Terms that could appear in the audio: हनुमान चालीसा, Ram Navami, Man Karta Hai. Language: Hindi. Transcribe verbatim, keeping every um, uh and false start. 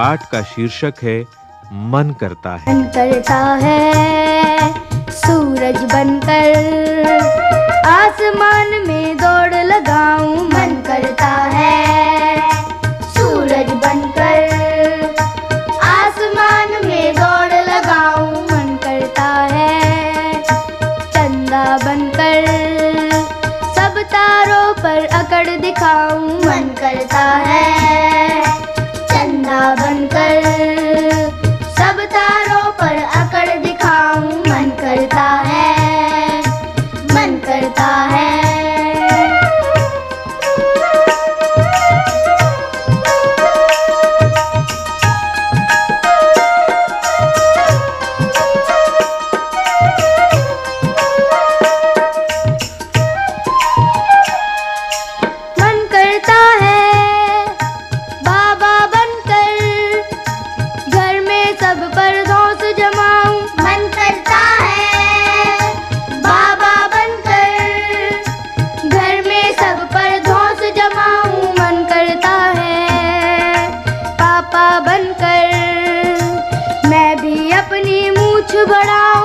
पाठ का शीर्षक है मन करता है। मन करता है सूरज बनकर आसमान में दौड़ लगाऊं। मन करता है सूरज बनकर आसमान में दौड़ लगाऊं। मन करता है चंदा बनकर सब तारों पर अकड़ दिखाऊं। मन करता है चंदा बनकर बड़ा